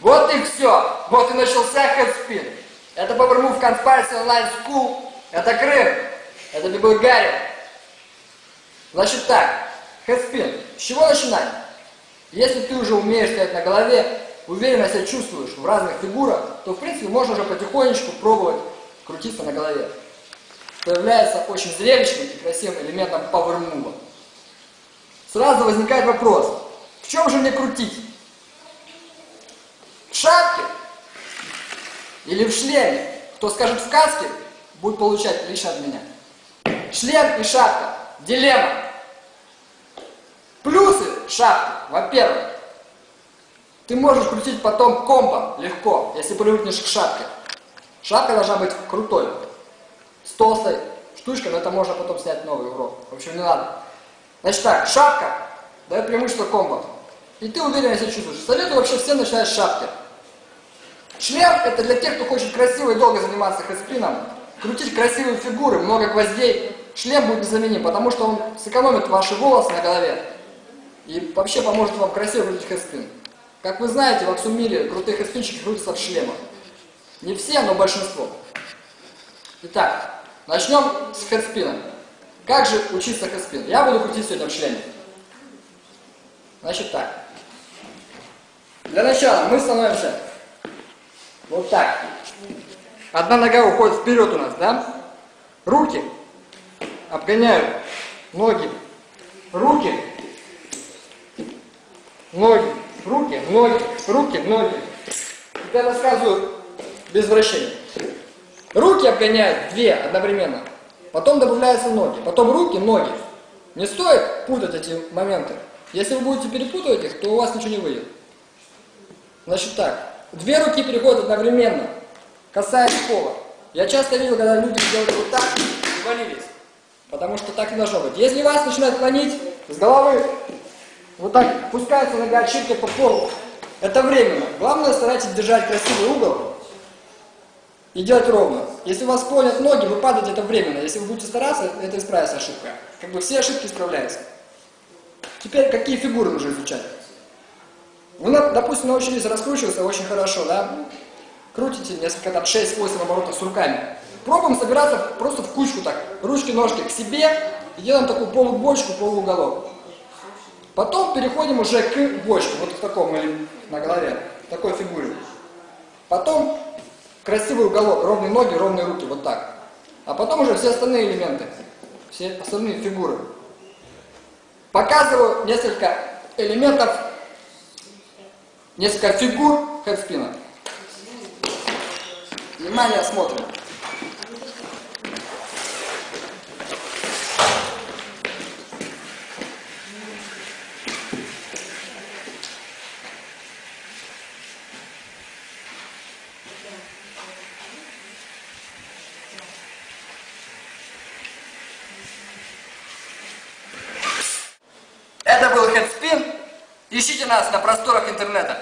Вот и все. Вот и начался хэдспин. Это PowerMove Conference Online School. Это Крым. Это Бибилгария. Значит так. Хэдспин. С чего начинаем? Если ты уже умеешь стоять на голове, уверенно себя чувствуешь в разных фигурах, то в принципе можно уже потихонечку пробовать крутиться на голове. Это является очень зрелищным и красивым элементом PowerMove. Сразу возникает вопрос, в чем же мне крутить? В шапке? Или в шлеме? Кто скажет в каске, будет получать лично от меня. Шлем и шапка. Дилемма. Плюсы шапки. Во-первых, ты можешь крутить потом компом легко, если привыкнешь к шапке. Шапка должна быть крутой. С толстой штучкой, но это можно потом снять новый урок. В общем, не надо. Значит так, шапка дает преимущество комбо. И ты уверенно себя чувствуешь. Советую вообще всем начинать с шапки. Шлем это для тех, кто хочет красиво и долго заниматься хэдспином. Крутить красивые фигуры, много гвоздей. Шлем будет незаменим, потому что он сэкономит ваши волосы на голове. И вообще поможет вам красиво крутить хэдспин. Как вы знаете, во всем мире крутые хэдспинчики крутятся в шлемах. Не все, но большинство. Итак, начнем с хэдспина. Как же учиться хэдспин? Я буду крутить сегодня в шлеме. Значит так. Для начала мы становимся вот так. Одна нога уходит вперед у нас, да? Руки обгоняют ноги. Руки. Ноги. Руки. Ноги. Руки. Ноги. Теперь рассказываю без вращения. Руки обгоняют две одновременно. Потом добавляются ноги. Потом руки, ноги. Не стоит путать эти моменты. Если вы будете перепутывать их, то у вас ничего не выйдет. Значит так. Две руки переходят одновременно, касаясь пола. Я часто видел, когда люди делают вот так и валились. Потому что так и должно быть. Если вас начинают клонить с головы, вот так пускается нога от щитки по полу. Это временно. Главное, старайтесь держать красивый угол. И делать ровно. Если у вас колят ноги, вы падаете, это временно. Если вы будете стараться, это исправится ошибка. Как бы все ошибки исправляются. Теперь какие фигуры нужно изучать? Вы, допустим, научились раскручиваться очень хорошо, да? Крутите несколько, там, 6-8 оборотов с руками. Пробуем собираться просто в кучку так. Ручки, ножки к себе. И делаем такую полубочку, полууголок. Потом переходим уже к бочке. Вот в таком, или на голове. Такой фигуре. Потом... красивый уголок, ровные ноги, ровные руки, вот так. А потом уже все остальные элементы, все остальные фигуры. Показываю несколько элементов, несколько фигур хэдспина. Внимание, смотрим. Это был хэдспин. Ищите нас на просторах интернета.